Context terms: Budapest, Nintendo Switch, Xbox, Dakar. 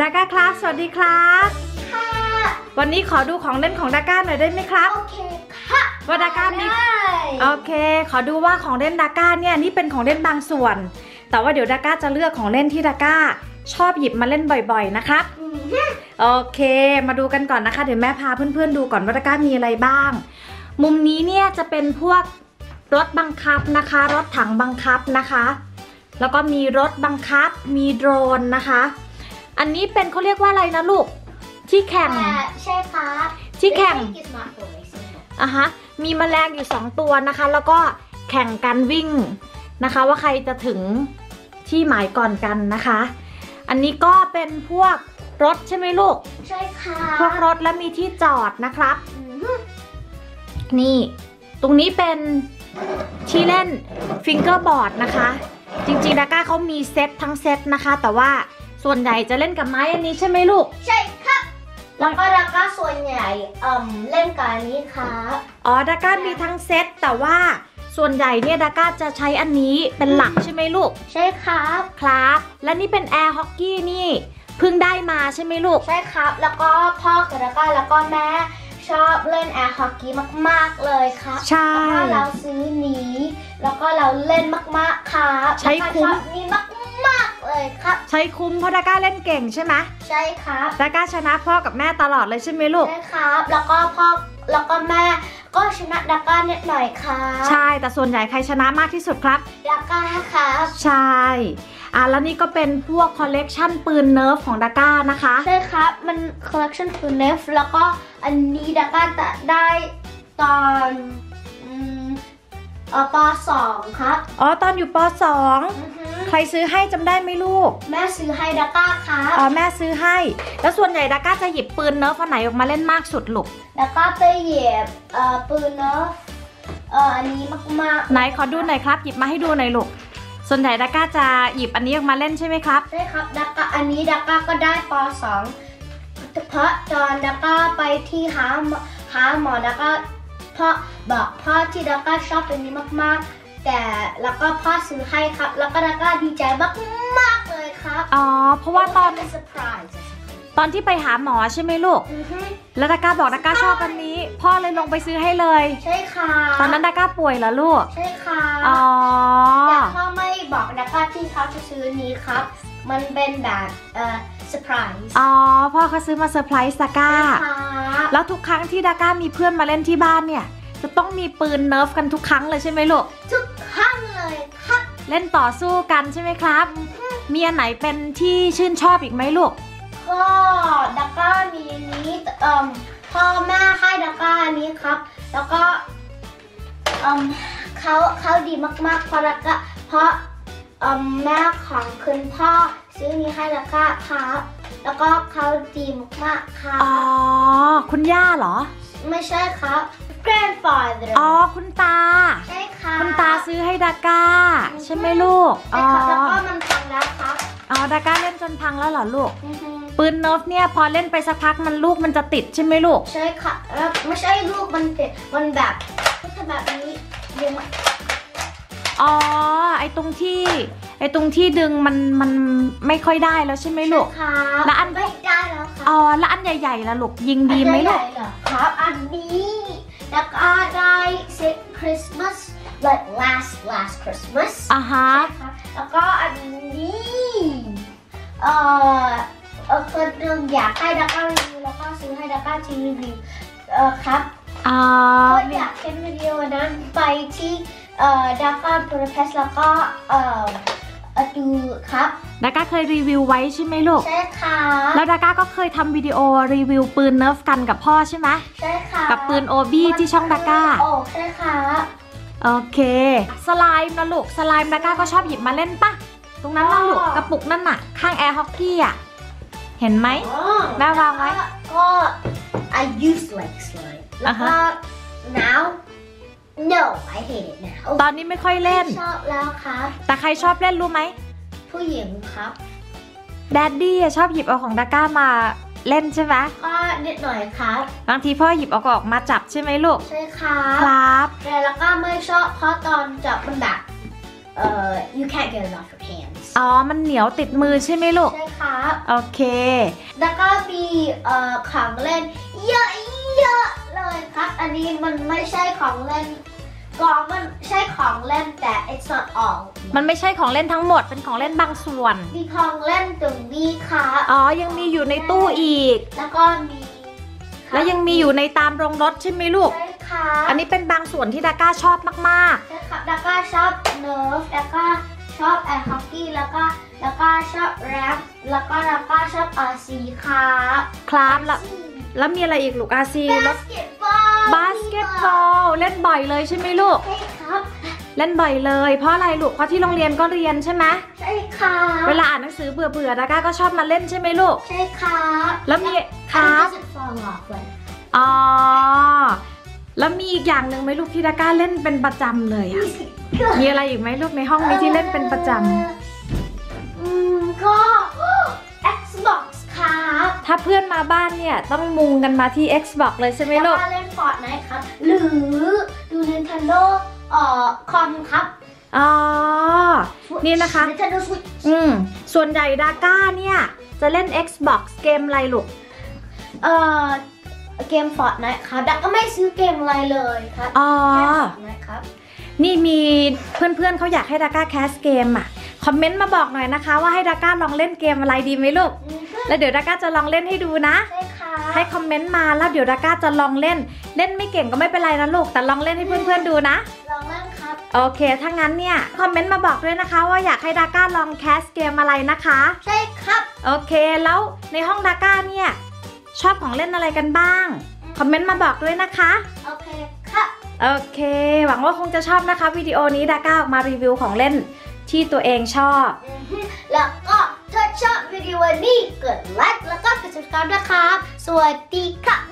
ดาก้าครับสวัสดีครับค่ะวันนี้ขอดูของเล่นของดาก้าหน่อยได้ไหมครับโอเคค่ะว่าดาก้ามีโอเคขอดูว่าของเล่นดาก้าเนี่ยนี่เป็นของเล่นบางส่วนแต่ว่าเดี๋ยวดาก้าจะเลือกของเล่นที่ดาก้าชอบหยิบมาเล่นบ่อยๆนะครับโอเคมาดูกันก่อนนะคะเดี๋ยวแม่พาเพื่อนๆดูก่อนว่าดาก้ามีอะไรบ้างมุมนี้เนี่ยจะเป็นพวกรถบังคับนะคะรถถังบังคับนะคะแล้วก็มีรถบังคับมีโดรนนะคะอันนี้เป็นเขาเรียกว่าอะไรนะลูกที่แข่งใช่ค่ะที่แข่งอ่ะฮะมีแมลงอยู่2ตัวนะคะแล้วก็แข่งกันวิ่งนะคะว่าใครจะถึงที่หมายก่อนกันนะคะอันนี้ก็เป็นพวกรถใช่ไหมลูกใช่ค่ะพวกรถและมีที่จอดนะครับนี่ตรงนี้เป็นที่เล่นฟิงเกอร์บอร์ดนะคะจริงๆดาก้าเขามีเซตทั้งเซตนะคะแต่ว่าส่วนใหญ่จะเล่นกับไม้อันนี้ใช่ไหมลูกใช่ครับแล้วก็ดาก้าส่วนใหญ่เล่นกับอันนี้ครับอ๋อดาก้ามีทั้งเซตแต่ว่าส่วนใหญ่เนี่ยดาก้าจะใช้อันนี้เป็นหลักใช่ไหมลูกใช่ครับครับและนี่เป็นแอร์ฮอกกี้นี่เพิ่งได้มาใช่ไหมลูกใช่ครับแล้วก็พ่อกับดาก้าแล้วก็แม่ชอบเล่นแอร์ฮอกกี้มากๆเลยครับใช่แล้วเราซื้อนี้แล้วก็เราเล่นมากๆครับใช้คุ้มนี่มากๆเลยครับใช้คุ้มเพราะดาก้าเล่นเก่งใช่ไหมใช่ครับดาก้าชนะพ่อกับแม่ตลอดเลยใช่ไหมลูกใช่ครับแล้วก็พ่อแล้วก็แม่ก็ชนะดาก้านิดหน่อยครับใช่แต่ส่วนใหญ่ใครชนะมากที่สุดครับดาก้าครับใช่แล้วนี่ก็เป็นพวกคอลเลกชันปืนเนิร์ฟของดาก้านะคะใช่ครับมันคอลเลกชันปืนเนิร์ฟแล้วก็อันนี้ดาก้าจะได้ตอนป .2 ครับอ๋อตอนอยู่ป .2 ใครซื้อให้จำได้ไหมลูกแม่ซื้อให้ดาก้าครับอ๋อแม่ซื้อให้แล้วส่วนใหญ่ดาก้าจะหยิบปืนเนิร์ฟอันไหนออกมาเล่นมากสุดลูกดาก้าจะหยิบปืนเนิร์ฟอันนี้มากๆไหนขอดูหน่อยครับหยิบมาให้ดูหน่อยลูกส่วนใหญ่ดาก้าจะหยิบอันนี้ออกมาเล่นใช่ไหมครับใช่ครับดาก้าอันนี้ดาก้าก็ได้ป .2 เพราะตอนดาก้าไปที่หาหมอดาก้าพ่อบอกพ่อที่ดาก้าชอบตัวนี้มากๆแต่แล้วก็พ่อซื้อให้ครับแล้วก็ดาก้าดีใจมากๆเลยครับอ๋อเพราะว่าตอนที่ไปหาหมอใช่ไหมลูกแล้วดาก้าบอกดาก้าชอบอันนี้พ่อเลยลงไปซื้อให้เลยใช่ค่ะตอนนั้นดาก้าป่วยเหรอลูกใช่ค่ะอ๋อแต่พ่อไม่บอกดาก้าที่เขาจะซื้อนี้ครับมันเป็นแบบเซอร์ไพรส์อ๋อพ่อเขาซื้อมาเซอร์ไพรส์ดาก้าแล้วทุกครั้งที่ดาก้ามีเพื่อนมาเล่นที่บ้านเนี่ยจะต้องมีปืนเนิร์ฟกันทุกครั้งเลยใช่ไหมลูกทุกครั้งเลยครับเล่นต่อสู้กันใช่ไหมครับมีอันไหนเป็นที่ชื่นชอบอีกไหมลูกก็ดาก้ามีนี้พ่อแม่ให้ดาก้านี้ครับแล้วก็เขาดีมากๆเพราะดาก้าเพราะแม่ของคุณพ่อซื้อนี้ให้ดาก้าครับแล้วก็เขาดีมากๆครับอ๋อคุณย่าเหรอไม่ใช่ครับ grandfather อ๋อคุณตาใช่ค่ะคุณตาซื้อให้ดาก้าใช่ไหมลูกใช่ค่ะแล้วก็มันพังแล้วครับอ๋อดาก้าเล่นจนพังแล้วเหรอลูกปืนเนิร์ฟเนี่ยพอเล่นไปสักพักมันลูกมันจะติดใช่ไหมลูกใช่ค่ะแล้วไม่ใช่ลูกมันติดมันแบบมันจะแบบนี้ดึงอ๋อไอตรงที่ดึงมันไม่ค่อยได้แล้วใช่ไหมลูกแล้วอันไม่ได้แล้วค่ะอ๋อแล้วอันใหญ่ๆล่ะลูกยิงดีไหมลูกครับอันนี้แล้วก็ได้เซตคริสต์มาส like last Christmas อ่ะฮะแล้วก็อันนี้คนหนึ่งอยากให้ดาก้ารีวิวแล้วก็ซื้อให้ดาก้ารีวิวครับก็อยากเห็นวิดีโอนั้นไปที่ดาก้าบูดาเปสต์แล้วก็ดูครับดาก้าเคยรีวิวไว้ใช่ไหมลูกใช่ค่ะแล้วดาก้าก็เคยทำวิดีโอรีวิวปืนเนิร์ฟกันกับพ่อใช่ไหมใช่ค่ะกับปืนโอบี้ที่ช่องดาก้าโอ้ใช่ค่ะโอเคสไลม์นะลูกสไลม์ดาก้าก็ชอบหยิบมาเล่นปะตรงนั้นนะลูกกระปุกนั่นน่ะข้างแอร์ฮอกกี้อ่ะเห็นไหมแม่วางไว้ก็ I use like slime แล้วก็ now no I hate it now ตอนนี้ไม่ค่อยเล่นชอบแล้วครับแต่ใครชอบเล่นรู้ไหมผู้หญิงครับแดดดี้ชอบหยิบเอาของดาก้ามาเล่นใช่ไหมก็นิดหน่อยครับบางทีพ่อหยิบเอาออกมาจับใช่ไหมลูกใช่ครับครับแต่แล้วก็ไม่ชอบเพราะตอนจับมันแบบyou can't get it off your hands อ๋อมันเหนียวติดมือใช่ไหมลูกใช่ครับโอเคแล้วก็มีของเล่นเยอะๆเลยครับอันนี้มันไม่ใช่ของเล่นกล่องมันใช่ของเล่นแต่ it's not all มันไม่ใช่ของเล่นทั้งหมดเป็นของเล่นบางส่วนมีของเล่นตรงนี้ค่ะอ๋อยังมีอยู่ในตู้อีกแล้วก็มีแล้วยังมีอยู่ในตามโรงรถใช่ไหมลูกใช่ค่ะอันนี้เป็นบางส่วนที่ดาก้าชอบมากๆใช่ค่ะดาก้าชอบเนิร์ฟดาก้าชอบแอร์ฮอกกี้แล้วก็ชอบแรปแล้วก็ดาก้าชอบอาซีครับครับแล้วมีอะไรอีกลูกอาซีบาสเกตบอลเล่นบ่อยเลยใช่ไหมลูกใช่ครับเล่นบ่อยเลยเพราะอะไรลูกเพราะที่โรงเรียนก็เรียนใช่ไหมใช่ค่ะเวลาอ่านหนังสือเบื่อๆดาก้าก็ชอบมาเล่นใช่ไหมลูกใช่ค่ะแล้วมีครับอ๋อแล้วมีอีกอย่างหนึ่งไหมลูกที่ดาก้าเล่นเป็นประจำเลยอะมีอะไรอีกไหมลูกในห้องนี้ที่เล่นเป็นประจำก็ Xbox ครับถ้าเพื่อนมาบ้านเนี่ยต้องมุงกันมาที่ Xbox เลยใช่ไหมลูกเล่น Fortnite ครับหรือดู Nintendo คอมครับอ๋อนี่นะคะ Nintendo Switch ส่วนใหญ่ดาก้าเนี่ยจะเล่น Xbox เกมอะไรลูกเกม Fortnite ครับดาก้าไม่ซื้อเกมอะไรเลยครับอ๋อ Fortnite ครับนี่มีเพื่อนๆเขาอยากให้ดาก้าแคสเกมอ่ะคอมเมนต์มาบอกหน่อยนะคะว่าให้ดาก้าลองเล่นเกมอะไรดีไหมลูกแล้วเดี๋ยวดาก้าจะลองเล่นให้ดูนะให้คอมเมนต์มาแล้วเดี๋ยวดาก้าจะลองเล่นเล่นไม่เก่งก็ไม่เป็นไรนะลูกแต่ลองเล่นให้เพื่อนๆดูนะลองเล่นครับโอเคถ้างั้นเนี่ยคอมเมนต์มาบอกด้วยนะคะว่าอยากให้ดาก้าลองแคสเกมอะไรนะคะใช่ครับโอเคแล้วในห้องดาก้าเนี่ยชอบของเล่นอะไรกันบ้างคอมเมนต์มาบอกด้วยนะคะโอเคค่ะโอเคหวังว่าคงจะชอบนะคะวิดีโอนี้ดาก้าออกมารีวิวของเล่นที่ตัวเองชอบแล้วก็ถ้าชอบวิดีโอนี้กดไลค์แล้วก็กด subscribe นะครับสวัสดีค่ะ